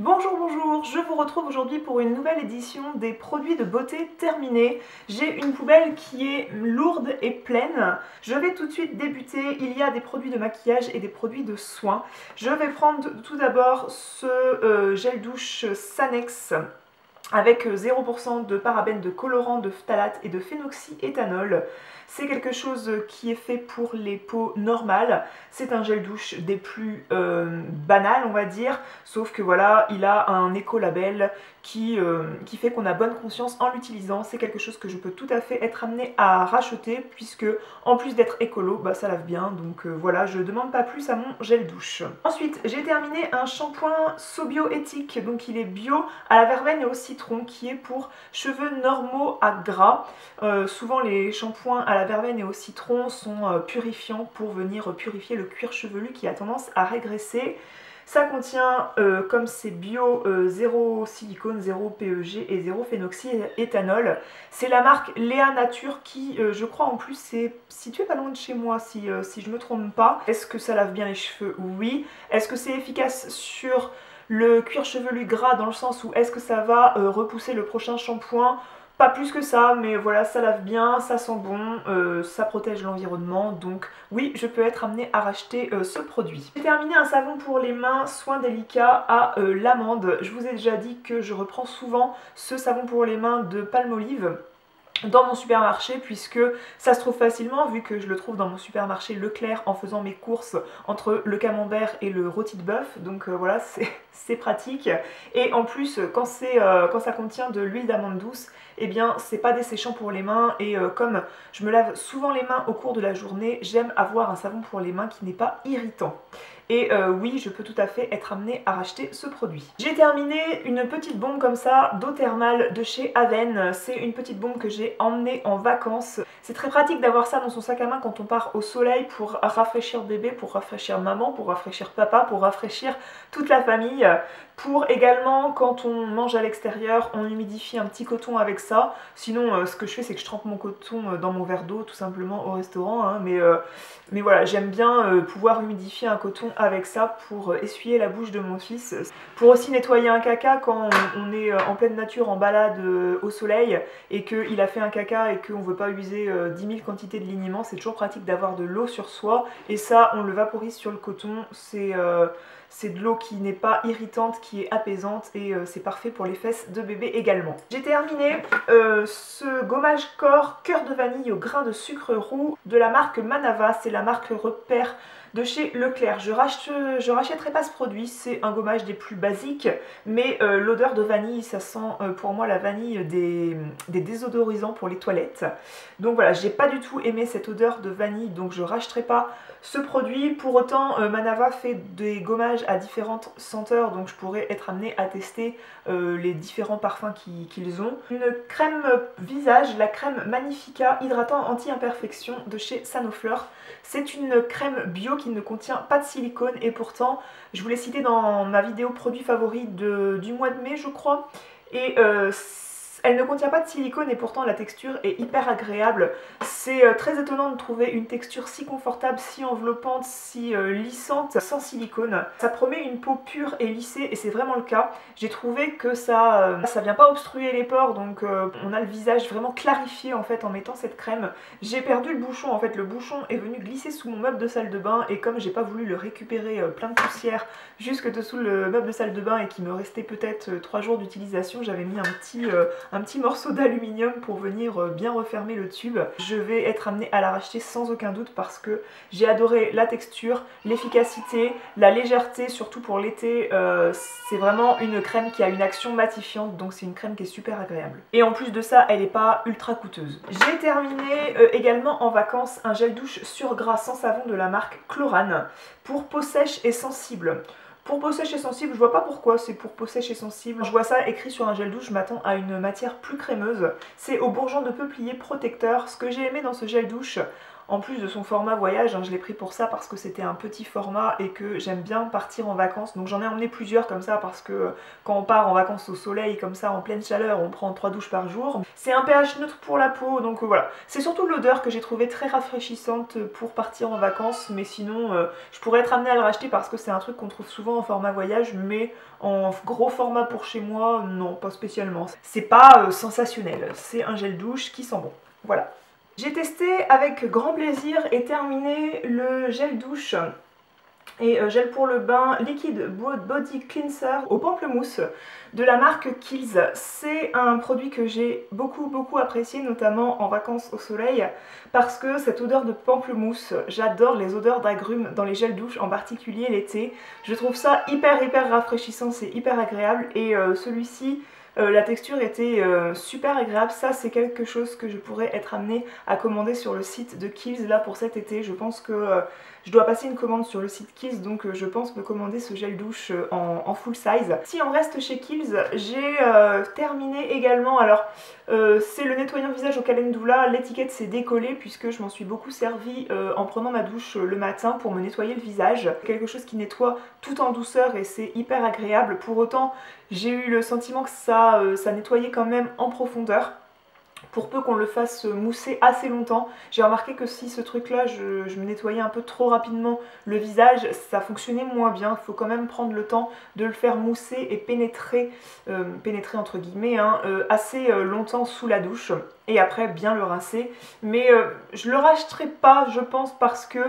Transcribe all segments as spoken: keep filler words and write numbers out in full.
Bonjour bonjour, je vous retrouve aujourd'hui pour une nouvelle édition des produits de beauté terminés. J'ai une poubelle qui est lourde et pleine. Je vais tout de suite débuter, il y a des produits de maquillage et des produits de soins. Je vais prendre tout d'abord ce euh, gel douche Sanex avec zéro pour cent de parabènes, de colorants, de phtalates et de phénoxyéthanol. C'est quelque chose qui est fait pour les peaux normales. C'est un gel douche des plus euh, banals, on va dire. Sauf que voilà, il a un écolabel qui, euh, qui fait qu'on a bonne conscience en l'utilisant. C'est quelque chose que je peux tout à fait être amenée à racheter, puisque en plus d'être écolo, bah, ça lave bien. Donc euh, voilà, je ne demande pas plus à mon gel douche. Ensuite, j'ai terminé un shampoing Sobio Ethic. Donc il est bio à la verveine et au citron, qui est pour cheveux normaux à gras. Euh, souvent les shampoings à la La verveine et au citron sont purifiants pour venir purifier le cuir chevelu qui a tendance à régresser. Ça contient, euh, comme c'est bio, euh, zéro silicone, zéro P E G et zéro phénoxyéthanol. C'est la marque Léa Nature qui, euh, je crois en plus, c'est situé pas loin de chez moi, si, euh, si je me trompe pas. Est-ce que ça lave bien les cheveux? Oui. Est-ce que c'est efficace sur le cuir chevelu gras, dans le sens où est-ce que ça va euh, repousser le prochain shampoing? Pas plus que ça, mais voilà, ça lave bien, ça sent bon, euh, ça protège l'environnement, donc oui, je peux être amenée à racheter euh, ce produit. J'ai terminé un savon pour les mains, soin délicat à euh, l'amande. Je vous ai déjà dit que je reprends souvent ce savon pour les mains de Palmolive dans mon supermarché, puisque ça se trouve facilement vu que je le trouve dans mon supermarché Leclerc en faisant mes courses entre le camembert et le rôti de bœuf, donc euh, voilà, c'est pratique. Et en plus, quand, euh, quand ça contient de l'huile d'amande douce, eh bien c'est pas desséchant pour les mains, et euh, comme je me lave souvent les mains au cours de la journée, j'aime avoir un savon pour les mains qui n'est pas irritant. Et euh, oui, je peux tout à fait être amenée à racheter ce produit. J'ai terminé une petite bombe comme ça d'eau thermale de chez Avène. C'est une petite bombe que j'ai emmenée en vacances. C'est très pratique d'avoir ça dans son sac à main quand on part au soleil, pour rafraîchir bébé, pour rafraîchir maman, pour rafraîchir papa, pour rafraîchir toute la famille. Pour également, quand on mange à l'extérieur, on humidifie un petit coton avec ça. Sinon, euh, ce que je fais, c'est que je trempe mon coton dans mon verre d'eau, tout simplement, au restaurant. Hein, mais, euh, mais voilà, j'aime bien euh, pouvoir humidifier un coton avec ça pour essuyer la bouche de mon fils, pour aussi nettoyer un caca quand on est en pleine nature, en balade au soleil, et qu'il a fait un caca et qu'on veut pas user dix mille quantités de liniments. C'est toujours pratique d'avoir de l'eau sur soi, et ça on le vaporise sur le coton. C'est euh, c'est de l'eau qui n'est pas irritante, qui est apaisante, et euh, c'est parfait pour les fesses de bébé également. J'ai terminé euh, ce gommage corps cœur de vanille au grain de sucre roux de la marque Manava. C'est la marque Repère de chez Leclerc. Je, rach... je rachèterai pas ce produit, c'est un gommage des plus basiques, mais euh, l'odeur de vanille, ça sent euh, pour moi la vanille des... des désodorisants pour les toilettes. Donc voilà, j'ai pas du tout aimé cette odeur de vanille, donc je rachèterai pas ce produit. Pour autant, euh, Manava fait des gommages à différentes senteurs, donc je pourrais être amenée à tester euh, les différents parfums qui... qu'ils ont. Une crème visage, la crème Magnifica hydratant anti-imperfection de chez Sanoflore. C'est une crème bio qui Qui ne contient pas de silicone, et pourtant je vous l'ai cité dans ma vidéo produits favoris de, du mois de mai je crois, et euh, elle ne contient pas de silicone et pourtant la texture est hyper agréable. C'est euh, très étonnant de trouver une texture si confortable, si enveloppante, si euh, lissante sans silicone. Ça promet une peau pure et lissée, et c'est vraiment le cas. J'ai trouvé que ça euh, ça vient pas obstruer les pores, donc euh, on a le visage vraiment clarifié en fait en mettant cette crème. J'ai perdu le bouchon, en fait le bouchon est venu glisser sous mon meuble de salle de bain, et comme j'ai pas voulu le récupérer euh, plein de poussière jusque dessous le meuble de salle de bain, et qu'il me restait peut-être euh, trois jours d'utilisation, j'avais mis un petit euh, un petit morceau d'aluminium pour venir euh, bien refermer le tube. Je vais être amenée à la racheter sans aucun doute, parce que j'ai adoré la texture, l'efficacité, la légèreté, surtout pour l'été. Euh, c'est vraiment une crème qui a une action matifiante, donc c'est une crème qui est super agréable. Et en plus de ça, elle n'est pas ultra coûteuse. J'ai terminé euh, également en vacances un gel douche sur gras sans savon de la marque Clorane pour peau sèche et sensible. Pour peau sèche et sensible, je vois pas pourquoi c'est pour peau sèche et sensible. Je vois ça écrit sur un gel douche, je m'attends à une matière plus crémeuse. C'est au bourgeon de peuplier protecteur. Ce que j'ai aimé dans ce gel douche, en plus de son format voyage, hein, je l'ai pris pour ça parce que c'était un petit format et que j'aime bien partir en vacances, donc j'en ai emmené plusieurs comme ça parce que quand on part en vacances au soleil comme ça en pleine chaleur, on prend trois douches par jour. C'est un pH neutre pour la peau, donc euh, voilà, c'est surtout l'odeur que j'ai trouvé très rafraîchissante pour partir en vacances, mais sinon euh, je pourrais être amenée à le racheter parce que c'est un truc qu'on trouve souvent en format voyage, mais en gros format pour chez moi, non, pas spécialement. C'est pas euh, sensationnel, c'est un gel douche qui sent bon, voilà. J'ai testé avec grand plaisir et terminé le gel douche et gel pour le bain liquide body cleanser au pamplemousse de la marque Kiehl's. C'est un produit que j'ai beaucoup beaucoup apprécié, notamment en vacances au soleil, parce que cette odeur de pamplemousse, j'adore les odeurs d'agrumes dans les gels douche, en particulier l'été. Je trouve ça hyper hyper rafraîchissant, c'est hyper agréable, et euh, celui-ci, Euh, la texture était euh, super agréable. Ça, c'est quelque chose que je pourrais être amenée à commander sur le site de Kiehl's là pour cet été. Je pense que euh, je dois passer une commande sur le site Kiehl's, donc euh, je pense me commander ce gel douche euh, en, en full size. Si on reste chez Kiehl's, j'ai euh, terminé également, alors euh, c'est le nettoyant visage au calendula. L'étiquette s'est décollée puisque je m'en suis beaucoup servie euh, en prenant ma douche le matin pour me nettoyer le visage. Quelque chose qui nettoie tout en douceur et c'est hyper agréable. Pour autant, j'ai eu le sentiment que ça ça nettoyait quand même en profondeur, pour peu qu'on le fasse mousser assez longtemps. J'ai remarqué que si ce truc là je, je me nettoyais un peu trop rapidement le visage, ça fonctionnait moins bien. Il faut quand même prendre le temps de le faire mousser et pénétrer, euh, pénétrer entre guillemets, hein, euh, assez longtemps sous la douche, et après bien le rincer. Mais euh, je le racheterai pas, je pense, parce que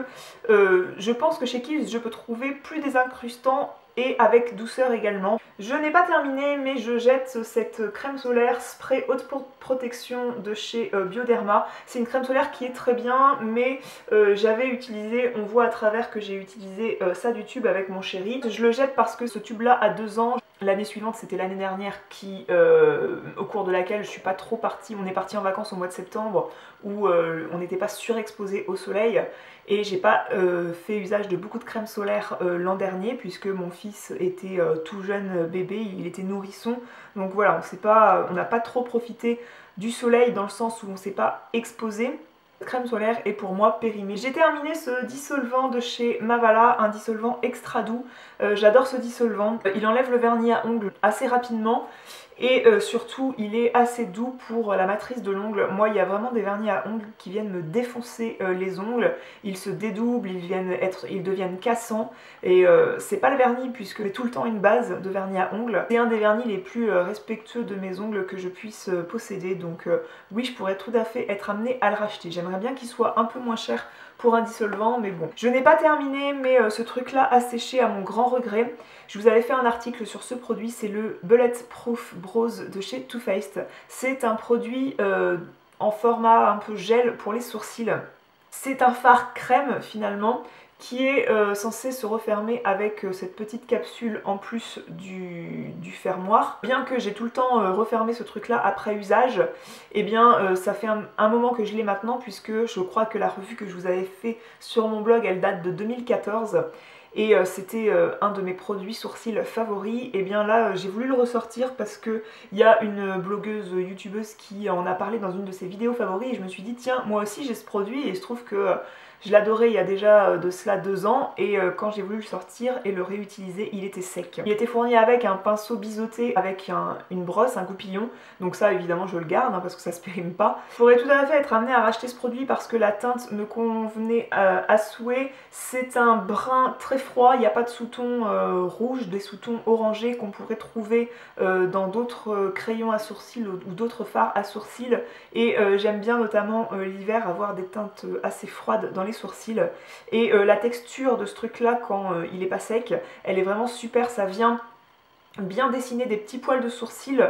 euh, je pense que chez Kiehl's je peux trouver plus des incrustants et avec douceur également. Je n'ai pas terminé, mais je jette cette crème solaire spray haute protection de chez Bioderma. C'est une crème solaire qui est très bien, mais euh, j'avais utilisé, on voit à travers que j'ai utilisé euh, ça du tube avec mon chéri. Je le jette parce que ce tube là a deux ans. L'année suivante, c'était l'année dernière qui, euh, au cours de laquelle je suis pas trop partie. On est parti en vacances au mois de septembre où euh, on n'était pas surexposé au soleil, et j'ai pas euh, fait usage de beaucoup de crème solaire euh, l'an dernier puisque mon fils était euh, tout jeune bébé, il était nourrisson. Donc voilà, on s'est pas, on n'a pas trop profité du soleil dans le sens où on s'est pas exposé. Crème solaire est pour moi périmée. J'ai terminé ce dissolvant de chez Mavala, un dissolvant extra doux. Euh, j'adore ce dissolvant, il enlève le vernis à ongles assez rapidement et euh, surtout il est assez doux pour la matrice de l'ongle. Moi, il y a vraiment des vernis à ongles qui viennent me défoncer euh, les ongles, ils se dédoublent, ils, viennent être, ils deviennent cassants, et euh, c'est pas le vernis puisque j'ai tout le temps une base de vernis à ongles. C'est un des vernis les plus euh, respectueux de mes ongles que je puisse euh, posséder, donc euh, oui, je pourrais tout à fait être amenée à le racheter. J'aimerais bien qu'il soit un peu moins cher pour un dissolvant, mais bon. Je n'ai pas terminé, mais euh, ce truc là a séché à mon grand regret. Je vous avais fait un article sur ce produit, c'est le Bulletproof Brows de chez Too Faced. C'est un produit euh, en format un peu gel pour les sourcils. C'est un fard crème finalement qui est euh, censé se refermer avec euh, cette petite capsule en plus du, du fermoir. Bien que j'ai tout le temps euh, refermé ce truc là après usage, et eh bien euh, ça fait un, un moment que je l'ai maintenant, puisque je crois que la revue que je vous avais fait sur mon blog, elle date de deux mille quatorze, et euh, c'était euh, un de mes produits sourcils favoris. Et bien là euh, j'ai voulu le ressortir parce que il y a une blogueuse youtubeuse qui en a parlé dans une de ses vidéos favoris, et je me suis dit tiens, moi aussi j'ai ce produit, et il se trouve que euh, je l'adorais il y a déjà de cela deux ans, et quand j'ai voulu le sortir et le réutiliser, il était sec. Il était fourni avec un pinceau biseauté, avec un, une brosse, un goupillon, donc ça évidemment je le garde hein, parce que ça se périme pas. Je pourrais tout à fait être amenée à racheter ce produit parce que la teinte me convenait euh, à souhait. C'est un brun très froid, il n'y a pas de sous-tons euh, rouges, des sous-tons orangés qu'on pourrait trouver euh, dans d'autres crayons à sourcils ou d'autres fards à sourcils, et euh, j'aime bien notamment euh, l'hiver avoir des teintes assez froides dans les sourcils, et euh, la texture de ce truc là quand euh, il est pas sec, elle est vraiment super. Ça vient bien dessiner des petits poils de sourcils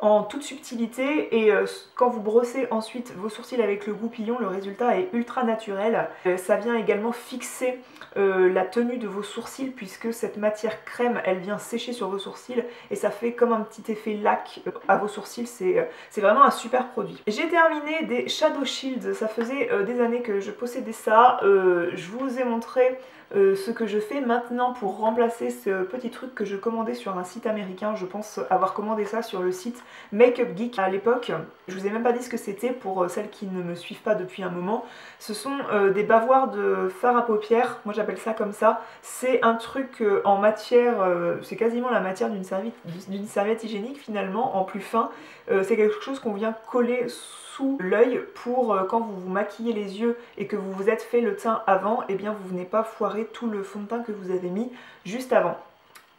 en toute subtilité, et euh, quand vous brossez ensuite vos sourcils avec le goupillon, le résultat est ultra naturel. Euh, ça vient également fixer euh, la tenue de vos sourcils, puisque cette matière crème, elle vient sécher sur vos sourcils, et ça fait comme un petit effet lac euh, à vos sourcils. C'est euh, c'est vraiment un super produit. J'ai terminé des Shadow Shields, ça faisait euh, des années que je possédais ça. Euh, je vous ai montré Euh, ce que je fais maintenant pour remplacer ce petit truc que je commandais sur un site américain. Je pense avoir commandé ça sur le site Makeup Geek à l'époque. Je vous ai même pas dit ce que c'était pour celles qui ne me suivent pas depuis un moment. Ce sont euh, des bavoirs de fard à paupières, moi j'appelle ça comme ça. C'est un truc euh, en matière, euh, c'est quasiment la matière d'une serviette, d'une serviette hygiénique finalement, en plus fin. Euh, c'est quelque chose qu'on vient coller sous l'œil pour euh, quand vous vous maquillez les yeux et que vous vous êtes fait le teint avant, et eh bien vous venez pas foirer tout le fond de teint que vous avez mis juste avant.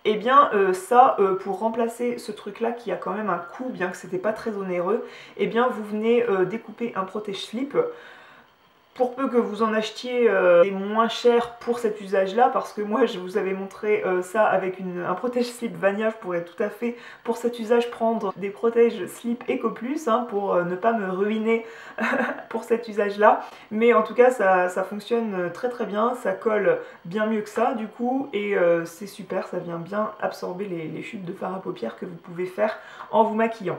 Et eh bien euh, ça, euh, pour remplacer ce truc là qui a quand même un coût, bien que c'était pas très onéreux, et eh bien vous venez euh, découper un protège slip. Pour peu que vous en achetiez euh, des moins chers pour cet usage là, parce que moi je vous avais montré euh, ça avec une, un protège slip Vanilla, je pourrais tout à fait pour cet usage prendre des protèges slip Eco Plus hein, pour euh, ne pas me ruiner pour cet usage là. Mais en tout cas ça, ça fonctionne très très bien, ça colle bien mieux que ça du coup, et euh, c'est super, ça vient bien absorber les, les chutes de fard à paupières que vous pouvez faire en vous maquillant.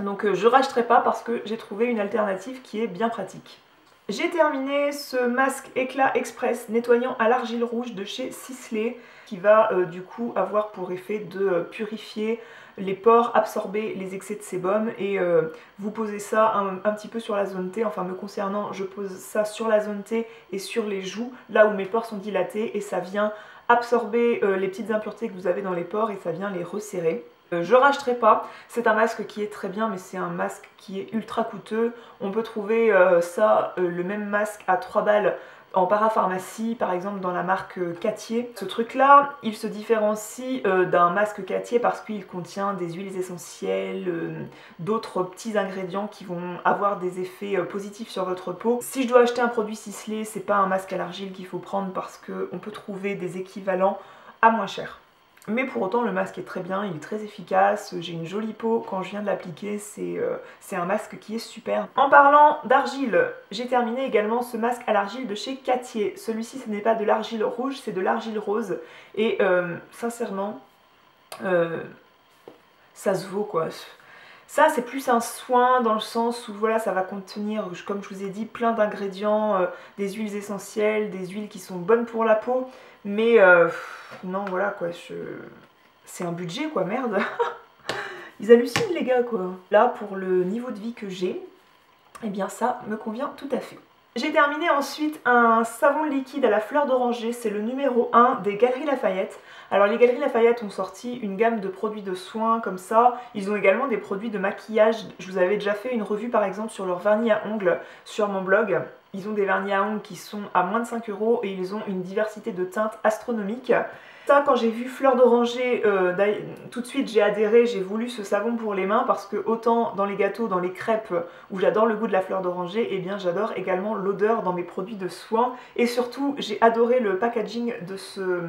Donc euh, je racheterai pas parce que j'ai trouvé une alternative qui est bien pratique. J'ai terminé ce masque éclat express nettoyant à l'argile rouge de chez Sisley, qui va euh, du coup avoir pour effet de purifier les pores, absorber les excès de sébum, et euh, vous posez ça un, un petit peu sur la zone T, enfin me concernant je pose ça sur la zone T et sur les joues, là où mes pores sont dilatés, et ça vient absorber euh, les petites impuretés que vous avez dans les pores et ça vient les resserrer. Euh, je racheterai pas, c'est un masque qui est très bien mais c'est un masque qui est ultra coûteux. On peut trouver euh, ça, euh, le même masque à trois balles en parapharmacie, par exemple dans la marque euh, Cattier. Ce truc là, il se différencie euh, d'un masque Cattier parce qu'il contient des huiles essentielles, euh, d'autres petits ingrédients qui vont avoir des effets euh, positifs sur votre peau. Si je dois acheter un produit Sisley, c'est pas un masque à l'argile qu'il faut prendre parce qu'on peut trouver des équivalents à moins cher. Mais pour autant le masque est très bien, il est très efficace, j'ai une jolie peau quand je viens de l'appliquer, c'est euh, un masque qui est super. En parlant d'argile, j'ai terminé également ce masque à l'argile de chez Cattier. Celui-ci ce n'est pas de l'argile rouge, c'est de l'argile rose, et euh, sincèrement, euh, ça se vaut quoi. Ça c'est plus un soin dans le sens où voilà, ça va contenir, comme je vous ai dit, plein d'ingrédients, euh, des huiles essentielles, des huiles qui sont bonnes pour la peau, mais euh, non voilà quoi, je... c'est un budget quoi, merde. Ils hallucinent les gars quoi. Là pour le niveau de vie que j'ai, eh bien ça me convient tout à fait. J'ai terminé ensuite un savon liquide à la fleur d'oranger, c'est le numéro un des Galeries Lafayette. Alors les Galeries Lafayette ont sorti une gamme de produits de soins comme ça, ils ont également des produits de maquillage, je vous avais déjà fait une revue par exemple sur leur vernis à ongles sur mon blog. Ils ont des vernis à ongles qui sont à moins de cinq euros et ils ont une diversité de teintes astronomiques. Ça, quand j'ai vu fleur d'oranger, euh, tout de suite j'ai adhéré, j'ai voulu ce savon pour les mains parce que autant dans les gâteaux, dans les crêpes où j'adore le goût de la fleur d'oranger, et eh bien j'adore également l'odeur dans mes produits de soins. Et surtout j'ai adoré le packaging de ce,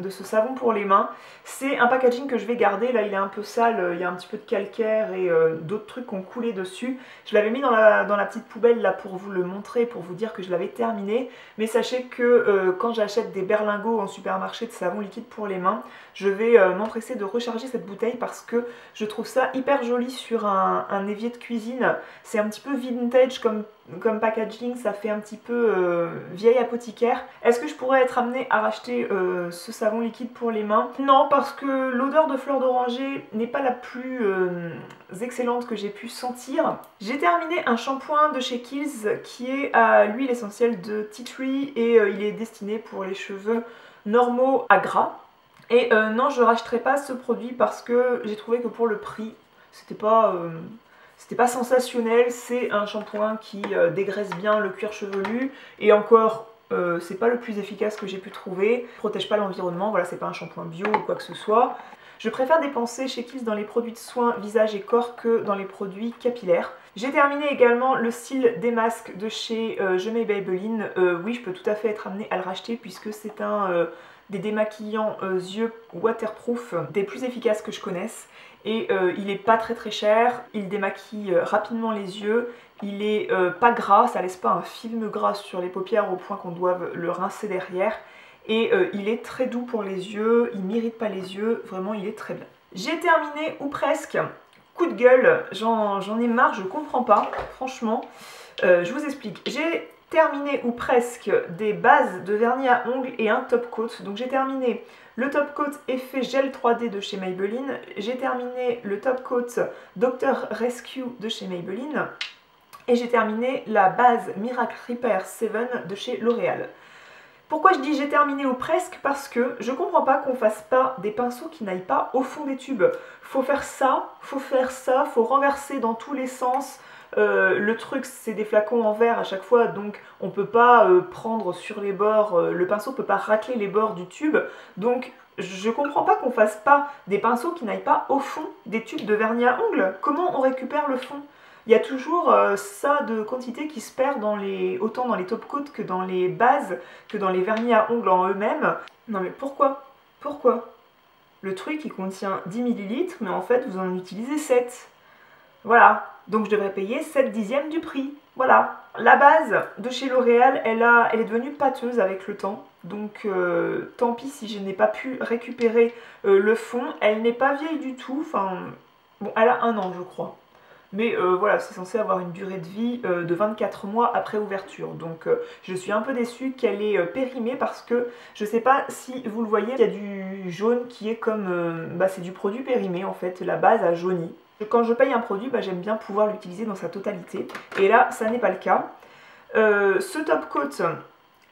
de ce savon pour les mains. C'est un packaging que je vais garder, là il est un peu sale, il y a un petit peu de calcaire et euh, d'autres trucs qui ont coulé dessus. Je l'avais mis dans la, dans la petite poubelle là pour vous le montrer, pour vous dire que je l'avais terminé. Mais sachez que euh, quand j'achète des berlingots en supermarché de savon liquide pour les mains, je vais euh, m'empresser de recharger cette bouteille parce que je trouve ça hyper joli sur un, un évier de cuisine. C'est un petit peu vintage comme, comme packaging, ça fait un petit peu euh, vieille apothicaire. Est-ce que je pourrais être amenée à racheter euh, ce savon liquide pour les mains? Non, parce que l'odeur de fleur d'oranger n'est pas la plus euh, excellente que j'ai pu sentir. J'ai terminé un shampoing de chez Kiehl's qui est à l'huile essentielle de tea tree et euh, il est destiné pour les cheveux normaux à gras, et euh, non je racheterai pas ce produit parce que j'ai trouvé que pour le prix c'était pas euh, c'était pas sensationnel. C'est un shampoing qui euh, dégraisse bien le cuir chevelu, et encore euh, c'est pas le plus efficace que j'ai pu trouver, protège pas l'environnement, voilà, c'est pas un shampoing bio ou quoi que ce soit. Je préfère dépenser chez Kiehl's dans les produits de soins visage et corps que dans les produits capillaires. J'ai terminé également le style des masques de chez euh, Je mets Maybelline. Euh, oui, je peux tout à fait être amenée à le racheter puisque c'est un euh, des démaquillants euh, yeux waterproof des plus efficaces que je connaisse. Et euh, il est pas très très cher, il démaquille rapidement les yeux, il est euh, pas gras, ça laisse pas un film gras sur les paupières au point qu'on doive le rincer derrière. Et euh, il est très doux pour les yeux, il m'irrite pas les yeux, vraiment il est très bien. J'ai terminé, ou presque, coup de gueule, j'en ai marre, je comprends pas, franchement, euh, je vous explique. J'ai terminé ou presque des bases de vernis à ongles et un top coat. Donc j'ai terminé le top coat effet gel trois D de chez Maybelline, j'ai terminé le top coat Docteur Rescue de chez Maybelline et j'ai terminé la base Miracle Repair sept de chez L'Oréal. Pourquoi je dis j'ai terminé ou presque? Parce que je comprends pas qu'on fasse pas des pinceaux qui n'aillent pas au fond des tubes. Faut faire ça, faut faire ça, faut renverser dans tous les sens. Euh, le truc c'est des flacons en verre à chaque fois, donc on peut pas euh, prendre sur les bords, euh, le pinceau peut pas racler les bords du tube. Donc je comprends pas qu'on fasse pas des pinceaux qui n'aillent pas au fond des tubes de vernis à ongles. Comment on récupère le fond? Il y a toujours euh, ça de quantité qui se perd dans les, autant dans les top coats que dans les bases, que dans les vernis à ongles en eux-mêmes. Non mais pourquoi? Pourquoi? Le truc il contient dix millilitres mais en fait vous en utilisez sept. Voilà, donc je devrais payer sept dixièmes du prix. Voilà. La base de chez L'Oréal, elle, a, elle est devenue pâteuse avec le temps. Donc euh, tant pis si je n'ai pas pu récupérer euh, le fond. Elle n'est pas vieille du tout, enfin... Bon, elle a un an je crois. Mais euh, voilà, c'est censé avoir une durée de vie euh, de vingt-quatre mois après ouverture. Donc euh, je suis un peu déçue qu'elle ait euh, périmé parce que je sais pas si vous le voyez, il y a du jaune qui est comme... Euh, bah c'est du produit périmé en fait, la base a jauni. Quand je paye un produit, bah, j'aime bien pouvoir l'utiliser dans sa totalité. Et là, ça n'est pas le cas. Euh, ce top coat...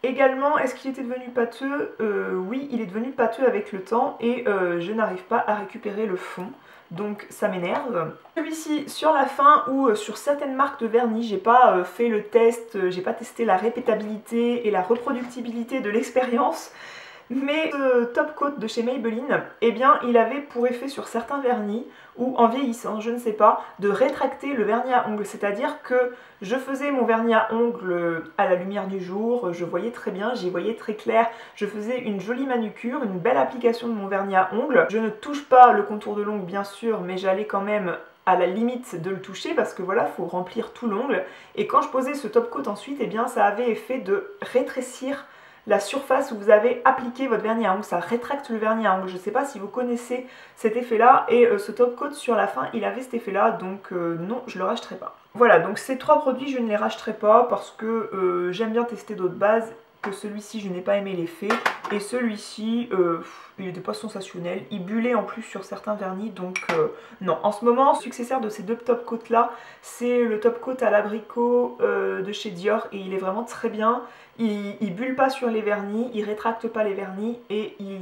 Également, est-ce qu'il était devenu pâteux? euh, Oui, il est devenu pâteux avec le temps et euh, je n'arrive pas à récupérer le fond, donc ça m'énerve. Celui-ci, sur la fin ou euh, sur certaines marques de vernis, j'ai pas euh, fait le test, euh, j'ai pas testé la répétabilité et la reproductibilité de l'expérience, mais ce top coat de chez Maybelline, eh bien, il avait pour effet sur certains vernis, ou en vieillissant, je ne sais pas, de rétracter le vernis à ongles. C'est-à-dire que je faisais mon vernis à ongles à la lumière du jour, je voyais très bien, j'y voyais très clair, je faisais une jolie manucure, une belle application de mon vernis à ongles. Je ne touche pas le contour de l'ongle, bien sûr, mais j'allais quand même à la limite de le toucher parce que voilà, faut remplir tout l'ongle. Et quand je posais ce top coat ensuite, eh bien, ça avait effet de rétrécir la surface où vous avez appliqué votre vernis à ongles, ça rétracte le vernis à ongles. Je ne sais pas si vous connaissez cet effet-là. Et euh, ce top coat sur la fin, il avait cet effet-là, donc euh, non, je le rachèterai pas. Voilà, donc ces trois produits, je ne les rachèterai pas parce que euh, j'aime bien tester d'autres bases. Que celui-ci, je n'ai pas aimé l'effet. Et celui-ci, euh, il n'était pas sensationnel. Il bullait en plus sur certains vernis, donc euh, non. En ce moment, successeur de ces deux top coats-là, c'est le top coat à l'abricot euh, de chez Dior et il est vraiment très bien. Il, il bulle pas sur les vernis, il rétracte pas les vernis et il,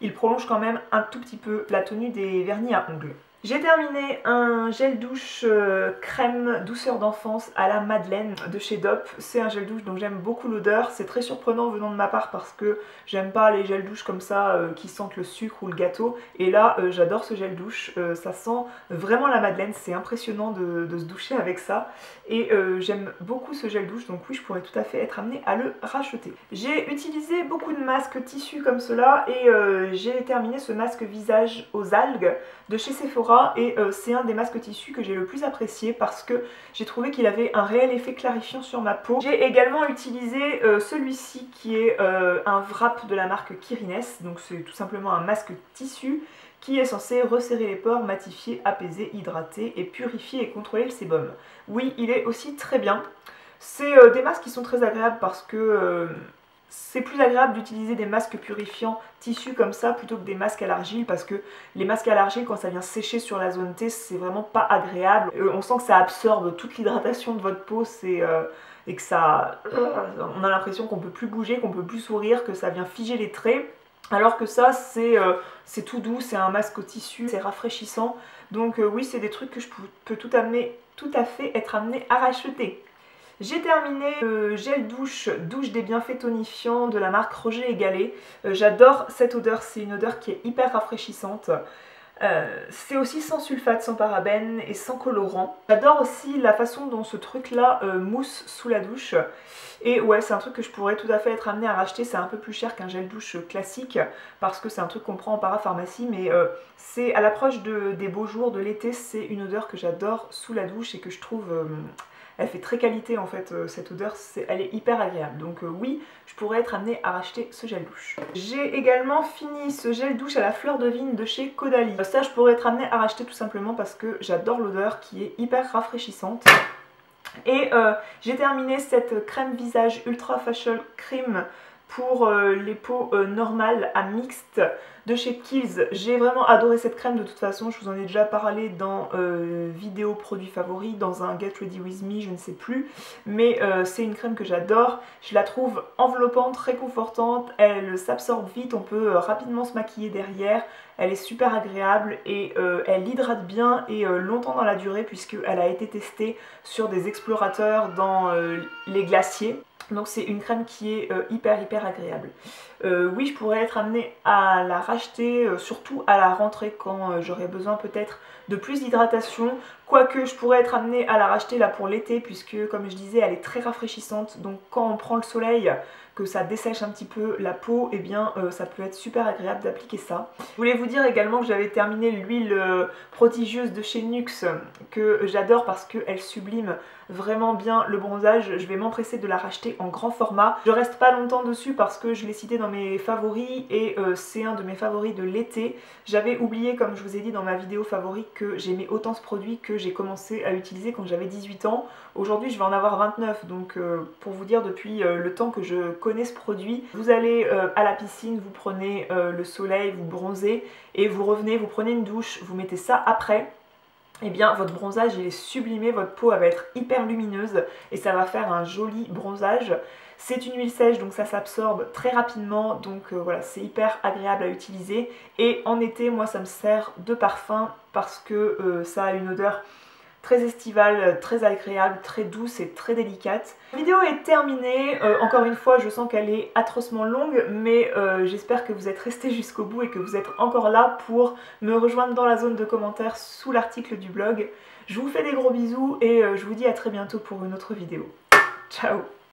il prolonge quand même un tout petit peu la tenue des vernis à ongles. J'ai terminé un gel douche euh, crème douceur d'enfance à la Madeleine de chez Dop. C'est un gel douche dont j'aime beaucoup l'odeur. C'est très surprenant venant de ma part parce que j'aime pas les gels douches comme ça euh, qui sentent le sucre ou le gâteau. Et là euh, j'adore ce gel douche, euh, ça sent vraiment la Madeleine. C'est impressionnant de, de se doucher avec ça. Et euh, j'aime beaucoup ce gel douche, donc oui, je pourrais tout à fait être amenée à le racheter. J'ai utilisé beaucoup de masques tissus comme cela et euh, j'ai terminé ce masque visage aux algues de chez Sephora. Et euh, c'est un des masques tissus que j'ai le plus apprécié parce que j'ai trouvé qu'il avait un réel effet clarifiant sur ma peau. J'ai également utilisé euh, celui-ci qui est euh, un wrap de la marque Kiriness, donc c'est tout simplement un masque tissu qui est censé resserrer les pores, matifier, apaiser, hydrater et purifier et contrôler le sébum. Oui, il est aussi très bien. C'est euh, des masques qui sont très agréables parce que... Euh, c'est plus agréable d'utiliser des masques purifiants tissus comme ça plutôt que des masques à l'argile parce que les masques à l'argile, quand ça vient sécher sur la zone T, c'est vraiment pas agréable. Euh, on sent que ça absorbe toute l'hydratation de votre peau, c'est euh, et que ça... on a l'impression qu'on peut plus bouger, qu'on peut plus sourire, que ça vient figer les traits. Alors que ça, c'est euh, c'est tout doux, c'est un masque au tissu, c'est rafraîchissant. Donc euh, oui, c'est des trucs que je peux tout, amener, tout à fait être amenée à racheter. J'ai terminé le gel douche, douche des bienfaits tonifiants de la marque Roger et Gallet. Euh, J'adore cette odeur, c'est une odeur qui est hyper rafraîchissante. Euh, c'est aussi sans sulfate, sans parabènes et sans colorant. J'adore aussi la façon dont ce truc là euh, mousse sous la douche. Et ouais, c'est un truc que je pourrais tout à fait être amenée à racheter. C'est un peu plus cher qu'un gel douche classique parce que c'est un truc qu'on prend en parapharmacie, mais euh, c'est à l'approche de, des beaux jours de l'été, c'est une odeur que j'adore sous la douche et que je trouve... Euh, elle fait très qualité en fait, euh, cette odeur, est, elle est hyper agréable. Donc euh, oui, je pourrais être amenée à racheter ce gel douche. J'ai également fini ce gel douche à la fleur de vigne de chez Caudalie. Ça, je pourrais être amenée à racheter tout simplement parce que j'adore l'odeur qui est hyper rafraîchissante. Et euh, j'ai terminé cette crème visage Ultra Facial Cream pour euh, les peaux euh, normales à mixte de chez Kiehl's. J'ai vraiment adoré cette crème de toute façon, je vous en ai déjà parlé dans euh, vidéo produits favoris, dans un Get Ready With Me, je ne sais plus. Mais euh, c'est une crème que j'adore, je la trouve enveloppante, réconfortante, elle s'absorbe vite, on peut euh, rapidement se maquiller derrière. Elle est super agréable et euh, elle hydrate bien et euh, longtemps dans la durée puisqu'elle a été testée sur des explorateurs dans euh, les glaciers. Donc c'est une crème qui est euh, hyper hyper agréable. Euh, oui, je pourrais être amenée à la racheter, euh, surtout à la rentrée quand euh, j'aurai besoin peut-être de plus d'hydratation. Quoique je pourrais être amenée à la racheter là pour l'été puisque, comme je disais, elle est très rafraîchissante. Donc quand on prend le soleil, que ça dessèche un petit peu la peau, et eh bien euh, ça peut être super agréable d'appliquer ça. Je voulais vous dire également que j'avais terminé l'huile euh, prodigieuse de chez Nuxe que j'adore parce qu'elle sublime vraiment bien le bronzage. Je vais m'empresser de la racheter en grand format. Je reste pas longtemps dessus parce que je l'ai cité dans mes favoris et euh, c'est un de mes favoris de l'été. J'avais oublié, comme je vous ai dit dans ma vidéo favori, que j'aimais autant ce produit que j'ai commencé à utiliser quand j'avais dix-huit ans. Aujourd'hui je vais en avoir vingt-neuf, donc euh, pour vous dire, depuis euh, le temps que je connais ce produit. Vous allez euh, à la piscine, vous prenez euh, le soleil, vous bronzez et vous revenez, vous prenez une douche, vous mettez ça après. Et eh bien votre bronzage il est sublimé, votre peau elle va être hyper lumineuse et ça va faire un joli bronzage. C'est une huile sèche donc ça s'absorbe très rapidement, donc euh, voilà, c'est hyper agréable à utiliser. Et en été, moi ça me sert de parfum parce que euh, ça a une odeur très estivale, très agréable, très douce et très délicate. La vidéo est terminée, euh, encore une fois je sens qu'elle est atrocement longue, mais euh, j'espère que vous êtes restés jusqu'au bout et que vous êtes encore là pour me rejoindre dans la zone de commentaires sous l'article du blog. Je vous fais des gros bisous et euh, je vous dis à très bientôt pour une autre vidéo. Ciao!